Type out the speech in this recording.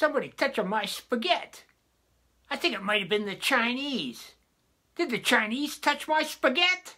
Somebody touching my spaghetti. I think it might have been the Chinese. Did the Chinese touch my spaghetti?